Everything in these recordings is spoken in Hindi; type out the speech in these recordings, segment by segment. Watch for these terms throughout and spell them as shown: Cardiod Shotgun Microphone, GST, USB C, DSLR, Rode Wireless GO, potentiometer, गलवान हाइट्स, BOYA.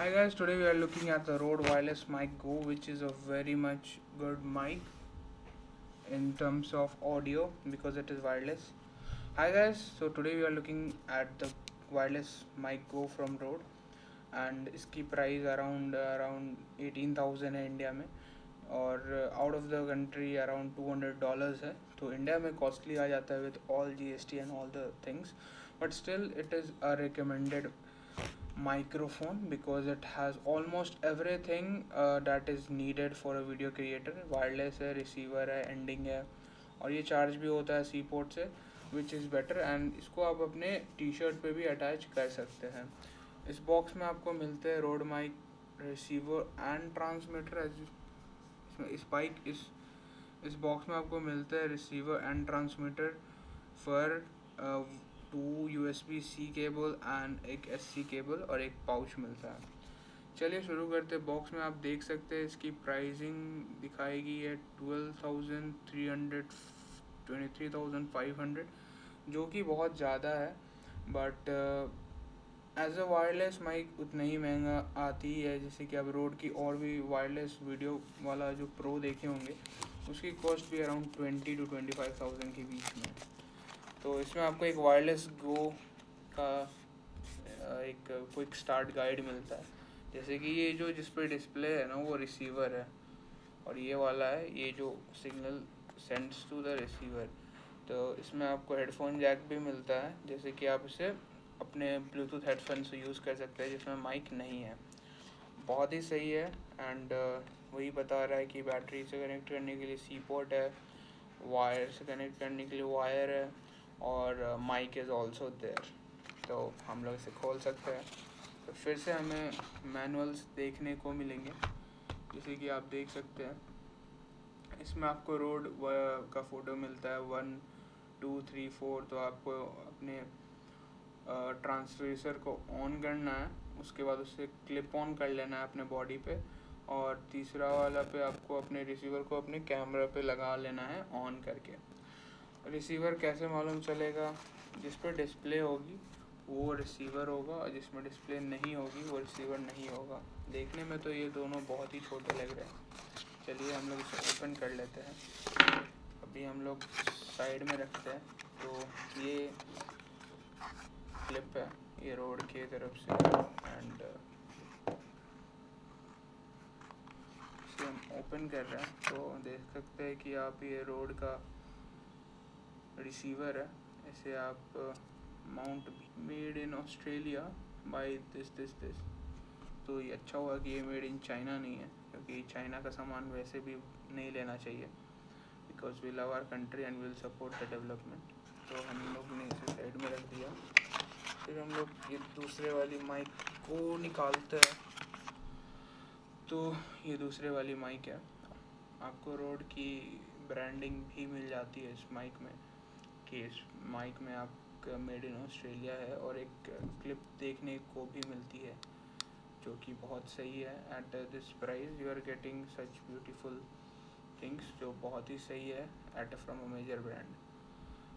Hi guys, today we are looking at the Rode Wireless Mic Go, which is a very much good mic in terms of audio because it is wireless. Hi guys, so today we are looking at the Wireless Mic Go from Rode and इसकी price around 18,000 है इंडिया में और out of the country around $200 है. तो इंडिया में costly आ जाता है with all GST and all the things, but still it is a recommended microphone because it has almost everything that is needed for a video creator. Wireless है, receiver है, ending है और ये charge भी होता है C port से, which is better, and इसको आप अपने t-shirt पे भी attach कर सकते हैं. इस box में आपको मिलते हैं Rode mic, receiver and transmitter. इस box में आपको मिलते हैं receiver and transmitter for 2 USB C cable and एक SC केबल और एक पाउच मिलता है. चलिए शुरू करते हैं. बॉक्स में आप देख सकते हैं इसकी प्राइसिंग दिखाएगी है 12,300 23,500 जो कि बहुत ज़्यादा है, but as a wireless mic उतना ही महंगा आती है. जैसे कि आप रोड की और भी वायरलेस वीडियो वाला जो प्रो देखे होंगे उसकी कॉस्ट भी अराउंड 20,000 to 25,000 के बीच में. तो इसमें आपको एक वायरलेस गो का एक क्विक स्टार्ट गाइड मिलता है. जैसे कि ये जो जिस पे डिस्प्ले है ना वो रिसीवर है और ये वाला है, ये जो signal sends to the receiver. तो इसमें आपको हेडफोन जैक भी मिलता है, जैसे कि आप इसे अपने ब्लूटूथ हेडफोन से यूज़ कर सकते हैं जिसमें माइक नहीं है. बहुत ही सही है. एंड वही बता रहा है कि बैटरी से कनेक्ट करने के लिए सी पोर्ट है, वायर से कनेक्ट करने के लिए वायर है और माइक इज़ ऑल्सो देयर. तो हम लोग इसे खोल सकते हैं. तो फिर से हमें मैनुअल्स देखने को मिलेंगे. जैसे कि आप देख सकते हैं इसमें आपको रोड का फ़ोटो मिलता है 1 2 3 4. तो आपको अपने ट्रांसड्यूसर को ऑन करना है, उसके बाद उसे क्लिप ऑन कर लेना है अपने बॉडी पे और तीसरा वाला पे आपको अपने रिसीवर को अपने कैमरा पे लगा लेना है ऑन करके. रिसीवर कैसे मालूम चलेगा? जिस पर डिस्प्ले होगी वो रिसीवर होगा और जिसमें डिस्प्ले नहीं होगी वो रिसीवर नहीं होगा. देखने में तो ये दोनों बहुत ही छोटे लग रहे हैं. चलिए हम लोग इसे ओपन कर लेते हैं. अभी हम लोग साइड में रखते हैं. तो ये क्लिप है, ये रोड की तरफ से, एंड इसे हम ओपन कर रहे हैं. तो देख सकते हैं कि आप ये रोड का रिसीवर है, इसे आप mount made in Australia by this. तो ये अच्छा हुआ कि ये मेड इन चाइना नहीं है, क्योंकि चाइना का सामान वैसे भी नहीं लेना चाहिए because we love our country and will support the development. तो हम लोग ने इसे साइड में रख दिया. फिर हम लोग ये दूसरे वाली माइक को निकालते हैं. तो ये दूसरे वाली माइक है. आपको रोड की ब्रांडिंग भी मिल जाती है इस माइक में कि इस माइक में आपका मेड इन ऑस्ट्रेलिया है और एक क्लिप देखने को भी मिलती है जो कि बहुत सही है. At this price you are getting such beautiful things जो बहुत ही सही है at from a major brand.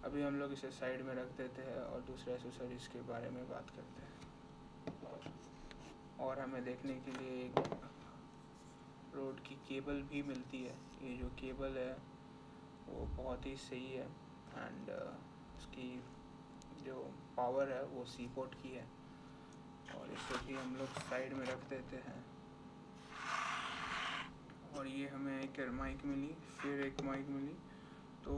अभी हम लोग इसे साइड में रख देते हैं और दूसरे एक्सेसरीज के बारे में बात करते हैं. और हमें देखने के लिए एक रोड की केबल भी मिलती है. ये जो केबल है वो बहुत ही सही है एंड इसकी जो पावर है वो सी पोर्ट की है और इसको भी हम लोग साइड में रख देते हैं. और ये हमें एक माइक मिली, फिर एक माइक मिली. तो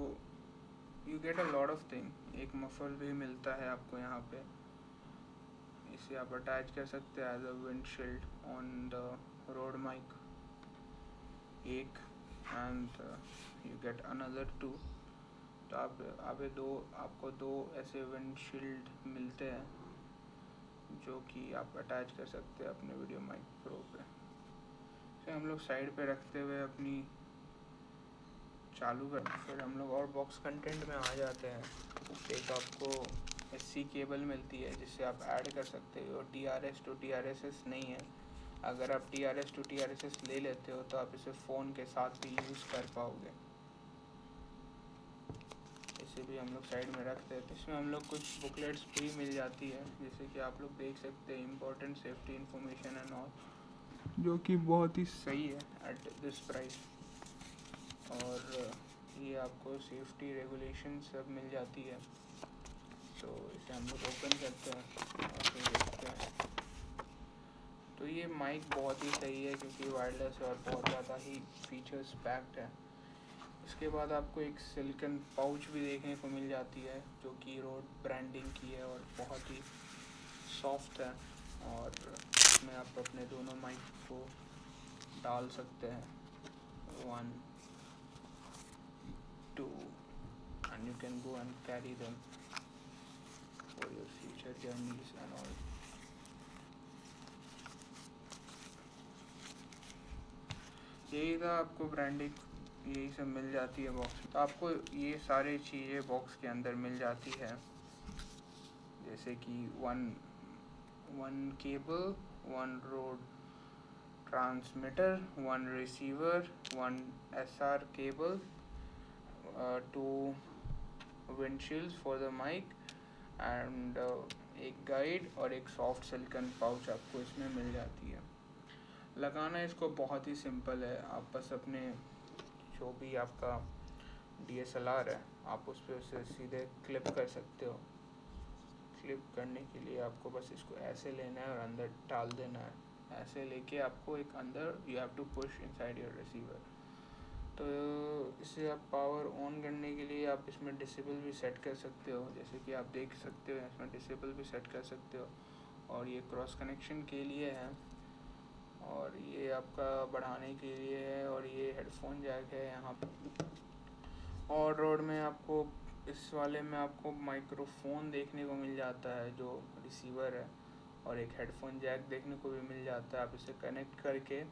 you get a lot of thing. एक मफल भी मिलता है आपको यहाँ पे, इसे आप अटैच कर सकते हैं as a windshield on the road mic. एक and you get another two. तो आपको दो ऐसे विंडशील्ड मिलते हैं जो कि आप अटैच कर सकते हैं अपने वीडियो माइक प्रो पे. फिर हम लोग साइड पे रखते हुए अपनी चालू कर. फिर हम लोग और बॉक्स कंटेंट में आ जाते हैं. एक आपको SC केबल मिलती है जिससे आप ऐड कर सकते हो. TRS टू TRSS नहीं है. अगर आप TRS टू TRSS ले लेते हो तो आप इसे फ़ोन के साथ भी यूज़ कर पाओगे. इसीलिए हम लोग साइड में रखते हैं। तो इसमें हम लोग कुछ बुकलेट्स भी मिल जाती है, जैसे कि आप लोग देख सकते हैं, important safety information and all, जो कि बहुत ही सही है एट दिस प्राइस। और ये आपको सेफ्टी रेगुलेशन सब मिल जाती है। तो इसे हम लोग ओपन करते हैं और फिर देखते हैं। तो ये माइक बहुत ही सही है क्योंकि वायरलेस और बहुत ज़्यादा ही फीचर्स पैक्ड है। इसके बाद आपको एक सिलिकन पाउच भी देखने को मिल जाती है, जो कि रोड ब्रांडिंग की है और बहुत ही सॉफ्ट है, और इसमें आप अपने दोनों माइक को डाल सकते हैं, 1, 2 and you can go and carry them for your future journeys and all. यही था आपको ब्रांडिंग, यही सब मिल जाती है बॉक्स। तो आपको ये सारे चीज़ें बॉक्स के अंदर मिल जाती है, जैसे कि one cable, 1 Rode transmitter, 1 receiver, 1 SR cable, 2 windshields for the mic and एक गाइड और एक सॉफ्ट सिलिकन पाउच आपको इसमें मिल जाती है। लगाना इसको बहुत ही सिंपल है, आप बस अपने जो भी आपका DSLR है आप उस पर उसे सीधे क्लिप कर सकते हो। क्लिप करने के लिए आपको बस इसको ऐसे लेना है और अंदर डाल देना है। ऐसे लेके आपको एक अंदर you have to push inside your receiver. तो इसे आप पावर ऑन करने के लिए आप इसमें डिसेबल भी सेट कर सकते हो, जैसे कि आप देख सकते हो इसमें डिसेबल भी सेट कर सकते हो। और ये क्रॉस कनेक्शन के लिए है, और ये आपका बढ़ाने के लिए है, और ये हेडफोन जैक है यहाँ पर। और रोड में आपको इस वाले में आपको माइक्रोफोन देखने को मिल जाता है जो रिसीवर है, और एक हेडफोन जैक देखने को भी मिल जाता है। आप इसे कनेक्ट करके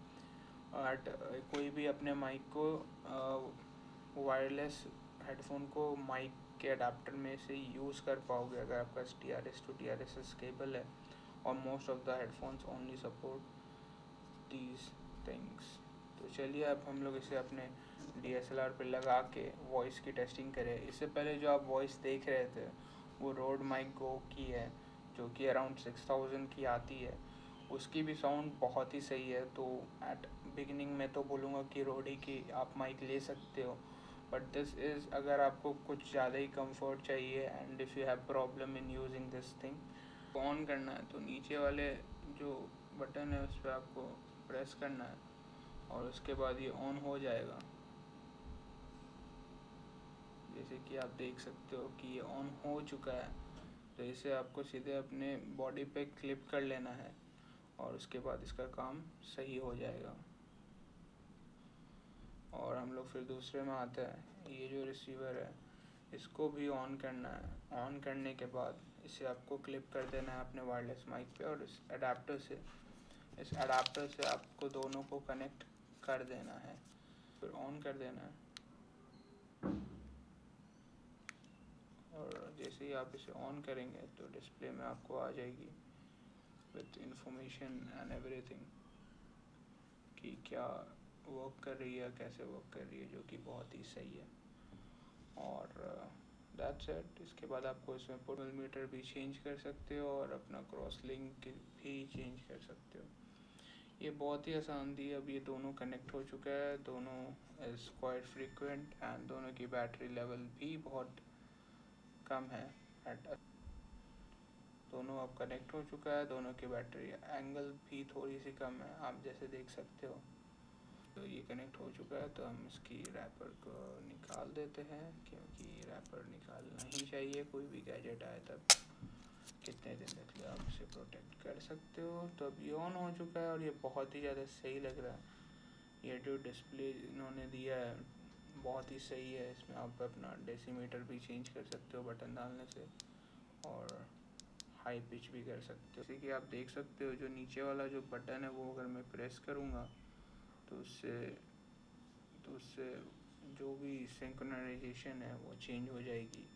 कोई भी अपने माइक को वायरलेस हेडफोन को माइक के अडाप्टर में से यूज़ कर पाओगे, अगर आपका TRS to TRSS केबल है। और most of the headphones only support these things। तो चलिए अब हम लोग इसे अपने DSLR पर लगा के वॉइस की टेस्टिंग करें। इससे पहले जो आप वॉइस देख रहे थे वो Rode Go की है, जो कि अराउंड 6000 की आती है। उसकी भी साउंड बहुत ही सही है। तो एट बिगिनिंग में तो बोलूँगा कि Rode की आप माइक ले सकते हो, बट दिस इज़ अगर आपको कुछ ज़्यादा ही कम्फर्ट चाहिए and if you have problem in using this thing. On करना है तो नीचे वाले जो बटन है उस पर आपको प्रेस करना है और उसके बाद ये ऑन हो जाएगा। जैसे कि आप देख सकते हो कि ये ऑन हो चुका है। तो इसे आपको सीधे अपने बॉडी पे क्लिप कर लेना है और उसके बाद इसका काम सही हो जाएगा। और हम लोग फिर दूसरे में आते हैं। ये जो रिसीवर है इसको भी ऑन करना है। ऑन करने के बाद इसे आपको क्लिप कर देना है अपने वायरलेस माइक पे, और इस अडाप्टर से आपको दोनों को कनेक्ट कर देना है, फिर ऑन कर देना है। और जैसे ही आप इसे ऑन करेंगे तो डिस्प्ले में आपको आ जाएगी विथ इंफॉर्मेशन एंड एवरीथिंग कि क्या वर्क कर रही है, कैसे वर्क कर रही है, जो कि बहुत ही सही है। और दैट्स इट। इसके बाद आपको इसमें पोटेंशियोमीटर भी चेंज कर सकते हो और अपना क्रॉस लिंक भी चेंज कर सकते हो। ये बहुत ही आसान थी। अब ये दोनों कनेक्ट हो चुका है, दोनों इज़ क्वाइट फ्रीक्वेंट एंड दोनों की बैटरी लेवल भी बहुत कम है। दोनों अब कनेक्ट हो चुका है, दोनों की बैटरी एंगल भी थोड़ी सी कम है, आप जैसे देख सकते हो। तो ये कनेक्ट हो चुका है, तो हम इसकी रैपर को निकाल देते हैं क्योंकि रैपर निकालना ही चाहिए। कोई भी गैजेट आए तब कितने दिन तक आप इसे प्रोटेक्ट कर सकते हो। तो अब ये ऑन हो चुका है और ये बहुत ही ज़्यादा सही लग रहा है। ये जो डिस्प्ले इन्होंने दिया है बहुत ही सही है। इसमें आप अपना डेसीमीटर भी चेंज कर सकते हो बटन डालने से, और हाई पिच भी कर सकते हो। जैसे कि आप देख सकते हो जो नीचे वाला जो बटन है वो अगर मैं प्रेस करूँगा तो उससे जो भी सिंक्रोनाइजेशन है वो चेंज हो जाएगी।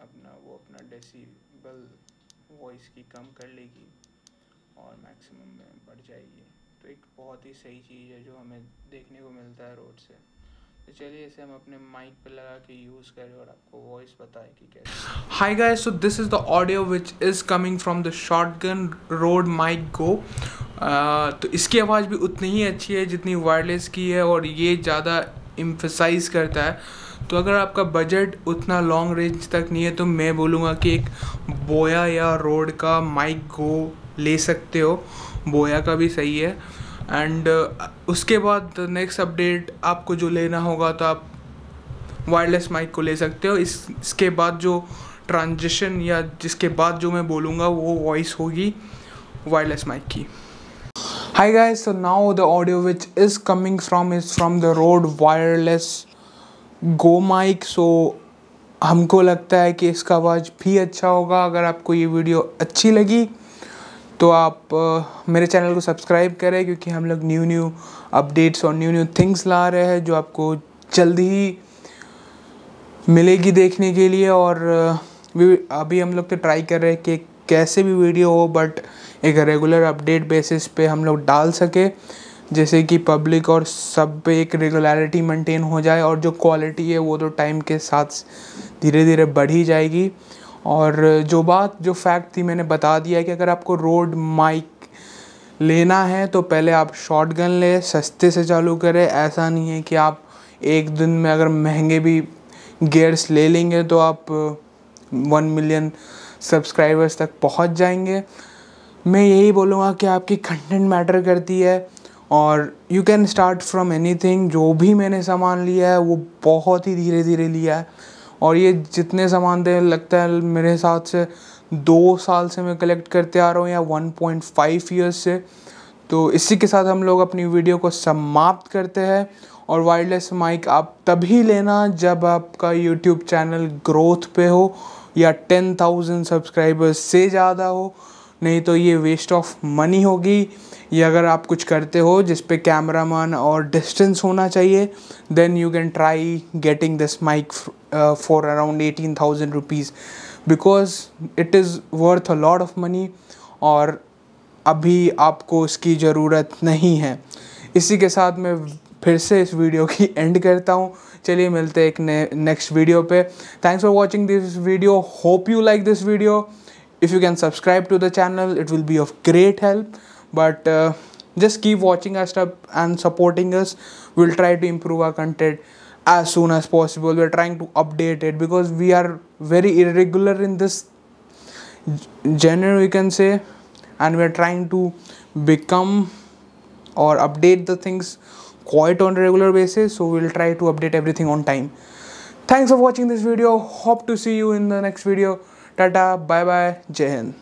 अपना डेसिबल वॉइस की कम कर लेगी और मैक्सिमम में बढ़ जाएगी। तो एक बहुत ही सही चीज़ है जो हमें देखने को मिलता है Rode से। तो चलिए इसे हम अपने माइक पे लगा के यूज़ करें और आपको वॉइस बताएं कि कैसे। Hi guys, so this is the audio which is coming from the shotgun Rode mic गो। तो इसकी आवाज़ भी उतनी ही अच्छी है जितनी वायरलेस की है और ये ज़्यादा इम्फेसाइज करता है। तो अगर आपका बजट उतना लॉन्ग रेंज तक नहीं है तो मैं बोलूँगा कि एक बोया या रोड का माइक गो ले सकते हो। बोया का भी सही है। एंड उसके बाद नेक्स्ट अपडेट आपको जो लेना होगा तो आप वायरलेस माइक को ले सकते हो। इसके बाद जो ट्रांजिशन या जिसके बाद जो मैं बोलूँगा वो वॉइस होगी वायरलेस माइक की। Hi guys, so now the audio which is coming from is from the Rode Wireless GO mic. So हमको लगता है कि इसका आवाज़ भी अच्छा होगा। अगर आपको ये वीडियो अच्छी लगी तो आप मेरे चैनल को सब्सक्राइब करें, क्योंकि हम लोग न्यू अपडेट्स और न्यू थिंग्स ला रहे हैं जो आपको जल्द ही मिलेगी देखने के लिए। और अभी हम लोग तो ट्राई कर रहे हैं कि कैसे भी वीडियो हो बट एक रेगुलर अपडेट बेसिस पे हम लोग डाल सके, जैसे कि पब्लिक और सब पे एक रेगुलरिटी मेंटेन हो जाए। और जो क्वालिटी है वो तो टाइम के साथ धीरे धीरे बढ़ ही जाएगी। और जो फैक्ट थी मैंने बता दिया है कि अगर आपको रोड माइक लेना है तो पहले आप शॉटगन लें, सस्ते से चालू करें। ऐसा नहीं है कि आप एक दिन में अगर महंगे भी गियर्स ले लेंगे तो आप 1 मिलियन सब्सक्राइबर्स तक पहुंच जाएंगे। मैं यही बोलूँगा कि आपकी कंटेंट मैटर करती है और you can start from anything. जो भी मैंने सामान लिया है वो बहुत ही धीरे धीरे लिया है, और ये जितने सामान दे लगता है मेरे हिसाब से 2 साल से मैं कलेक्ट करते आ रहा हूँ या 1.5 ईयर्स से। तो इसी के साथ हम लोग अपनी वीडियो को समाप्त करते हैं। और वायरलेस माइक आप तभी लेना जब आपका यूट्यूब चैनल ग्रोथ पे हो या 10,000 सब्सक्राइबर्स से ज़्यादा हो, नहीं तो ये वेस्ट ऑफ मनी होगी। या अगर आप कुछ करते हो जिस पे कैमरामैन और डिस्टेंस होना चाहिए, then you can try getting this mic for around 18,000 rupees, because it is worth a lot of money और अभी आपको इसकी ज़रूरत नहीं है। इसी के साथ मैं फिर से इस वीडियो की एंड करता हूँ। चलिए मिलते हैं एक नेक्स्ट वीडियो पे। Thanks for watching this video. Hope you like this video. If you can subscribe to the channel, it will be of great help. But just keep watching our stuff and supporting us. We'll try to improve our content as soon as possible. We're trying to update it because we are very irregular in this genre, we can say. And we're trying to become or update the things quite on a regular basis. So we'll try to update everything on time. Thanks for watching this video. Hope to see you in the next video. Tata, bye bye, Jai Hind.